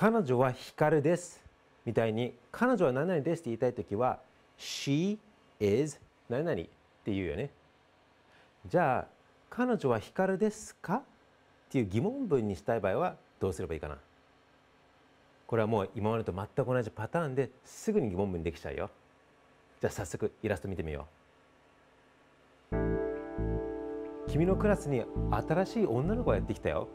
彼女は光ですみたいに、彼女は何々ですって言いたいときは She is 何々って言うよね。じゃあ彼女は光ですかっていう疑問文にしたい場合はどうすればいいかな。これはもう今までと全く同じパターンですぐに疑問文できちゃうよ。じゃあ早速イラスト見てみよう。君のクラスに新しい女の子がやってきたよ。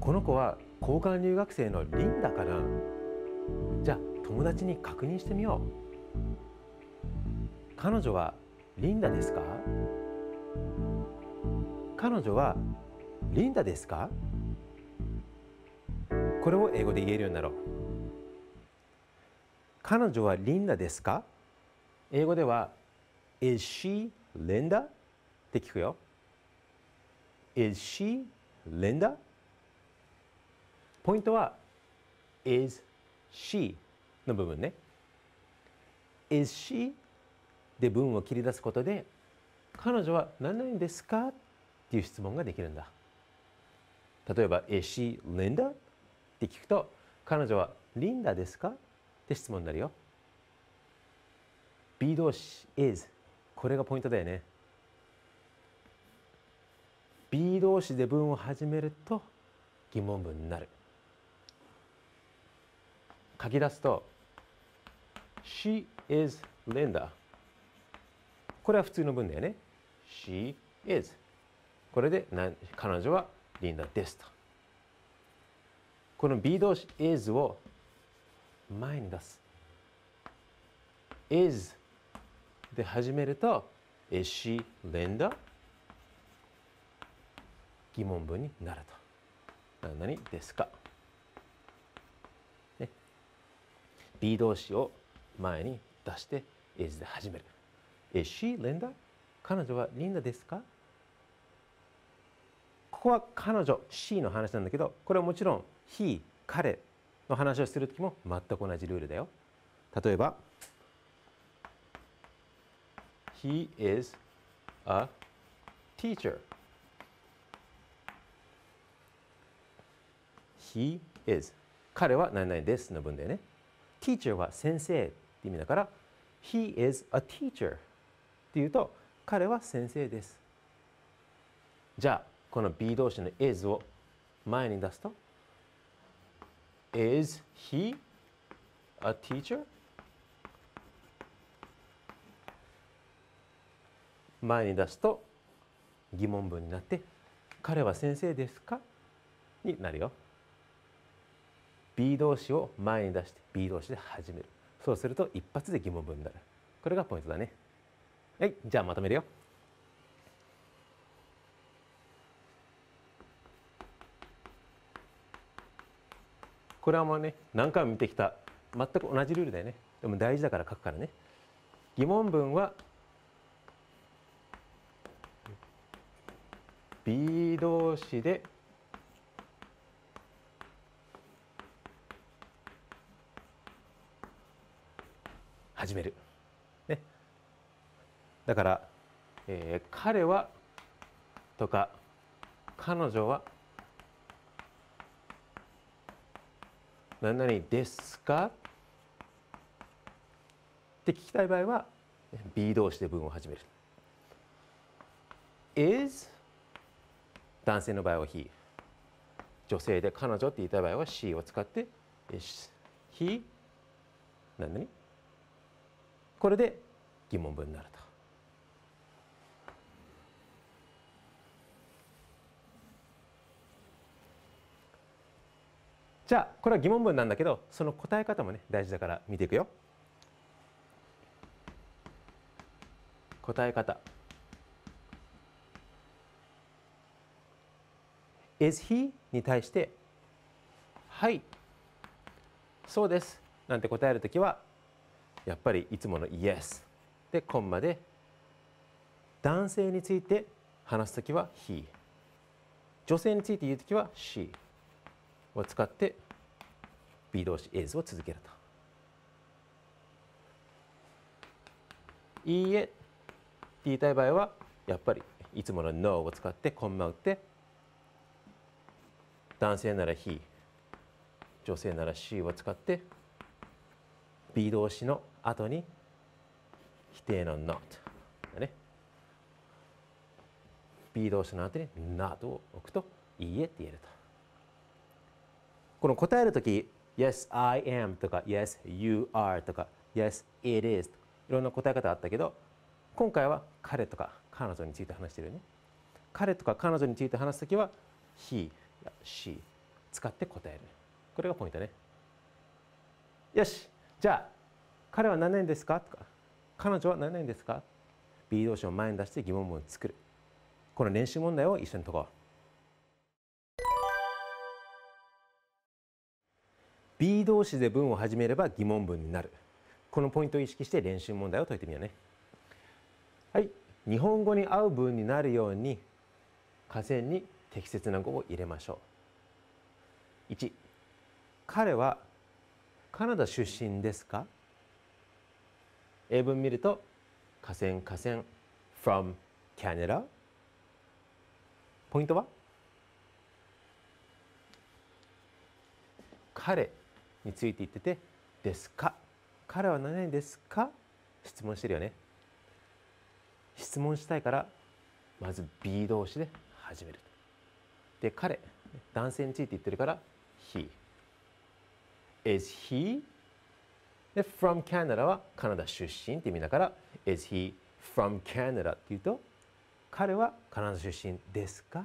この子は交換留学生のリンダかな。じゃあ友達に確認してみよう。彼女はリンダですか？彼女はリンダですか？これを英語で言えるようになろう。彼女はリンダですか？英語では Is she Linda? って聞くよ。Is she Linda? ポイントは Is she の部分ね。Is she で文を切り出すことで、彼女は何々ですかっていう質問ができるんだ。例えば Is she Linda? って聞くと、彼女はリンダですかって質問になるよ。B 動詞 is、 これがポイントだよね。B 動詞で文を始めると疑問文になる。書き出すと She is Linda、 これは普通の文だよね。 She is、 これで彼女はリンダですと。この B 動詞 is を前に出す。 isで始めると Is she Linda? 疑問文になると。何々ですか、ね、B 動詞を前に出して is で始める。 Is she Linda? 彼女はリンダですか？ここは彼女 she の話なんだけど、これはもちろん he 彼の話をするときも全く同じルールだよ。例えばHe is a teacher. He is. 彼は何々ですの文だよね。Teacher は先生って意味だから、He is a teacher っていうと、彼は先生です。じゃあ、この B 動詞の is を前に出すと、Is he a teacher?前に出すと疑問文になって、彼は先生ですか？になるよ。B 動詞を前に出して B 動詞で始める。そうすると一発で疑問文になる。これがポイントだね。はい、じゃあまとめるよ。これはもうね、何回も見てきた全く同じルールだよね。でも大事だから書くからね。疑問文はB 動詞で始める、ね、だから、彼はとか彼女は何々ですかって聞きたい場合は B 動詞で文を始める。 is男性の場合は he、 女性で彼女って言いたい場合は she を使って he 何々、これで疑問文になると。じゃあこれは疑問文なんだけど、その答え方もね大事だから見ていくよ。答え方Is he に対して、はい、そうですなんて答えるときは、やっぱりいつもの Yes でコンマで、男性について話すときは he、 女性について言うときは she を使って B 動詞 is を続けると。いいえって言いたい場合は、やっぱりいつもの no を使ってコンマ打って、男性なら he、女性なら C を使って B 動詞の後に否定の not だね。B 動詞の後に not を置くといいえって言えると。この答えるとき Yes, I am とか Yes, you are とか Yes, it is いろんな答え方あったけど、今回は彼とか彼女について話してるよね。彼とか彼女について話すときは he や she 使って答える。これがポイントね。よし、じゃあ彼は何年ですかとか彼女は何年ですか。 B 動詞を前に出して疑問文を作る。この練習問題を一緒に解こう。B 動詞で文を始めれば疑問文になる。このポイントを意識して練習問題を解いてみようね。はい、日本語に合う文になるように下線に適切な語を入れましょう。1、彼はカナダ出身ですか。英文見ると下線下線 from Canada。 ポイントは彼について言っててですか。彼は何ですか質問してるよね。質問したいからまず B 動詞で始める。で彼男性について言ってるから he is he で from Canada はカナダ出身って意味だから is he from Canada って言うと彼はカナダ出身ですかっ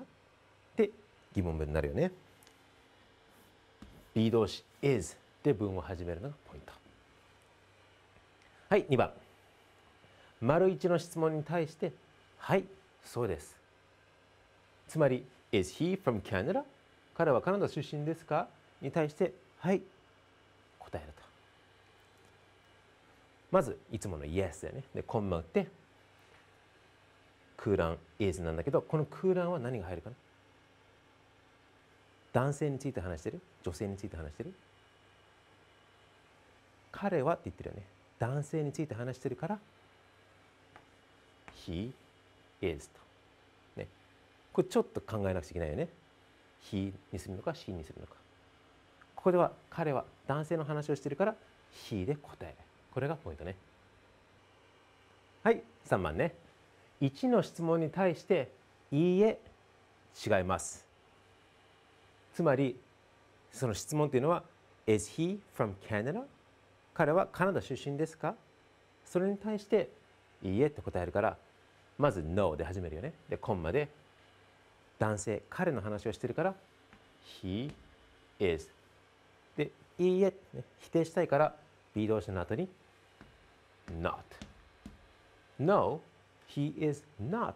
て疑問文になるよね。B 動詞 is で文を始めるのがポイント。はい、2番。丸1の質問に対して、はい、そうです。つまり、is he from Canada? 彼はカナダ出身ですかに対して、はい、答えると。まず、いつもの yes だよね。で、コンマ打って、空欄 is なんだけど、この空欄は何が入るかな。男性について話してる？女性について話してる？彼はって言ってるよね。男性について話してるから、he is と。ね。これちょっと考えなくちゃいけないよね。he にするのか she にするのか。ここでは彼は男性の話をしてるから、he で答える。これがポイントね。はい、3番ね。1の質問に対して、いいえ、違います。つまりその質問というのは Is he from Canada? 彼はカナダ出身ですか。それに対していいえと答えるからまず No で始めるよね。でコンマで男性彼の話をしてるから He is でいいえ、ね、否定したいから B 動詞の後に Not No He is not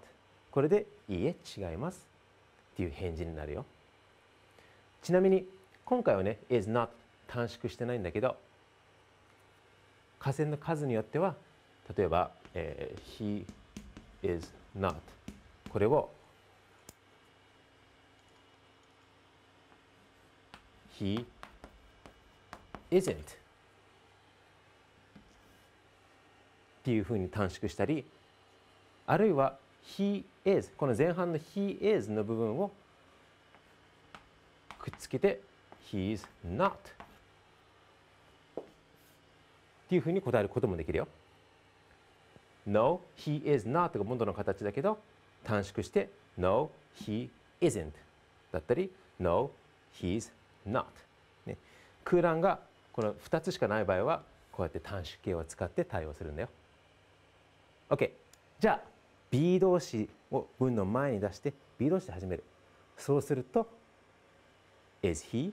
これでいいえ違いますっていう返事になるよ。ちなみに今回はね is not 短縮してないんだけど下線の数によっては例えば、he is not これを he isn't っていうふうに短縮したりあるいは he is この前半の he is の部分をくっつけて he is not っていうふうに答えることもできるよ。No, he is not が元の形だけど短縮して No, he isn't だったり No, he's not、ね、空欄がこの2つしかない場合はこうやって短縮形を使って対応するんだよ。 OK じゃあ B 動詞を文の前に出して B 動詞で始める。そうするとIs he?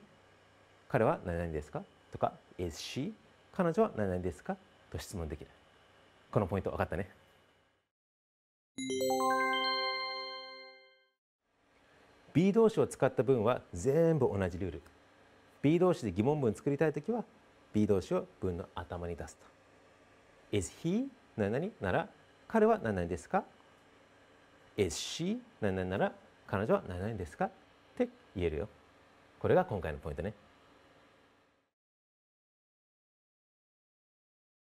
彼は何々ですかとか Is she? 彼女は何々ですかと質問できる。このポイント分かったね。B 動詞を使った文は全部同じルール。B 動詞で疑問文を作りたいときは B 動詞を文の頭に出すと。 Is he? 何々なら彼は何々ですか。 Is she? 何々なら彼女は何々ですかって言えるよ。これが今回のポイントね。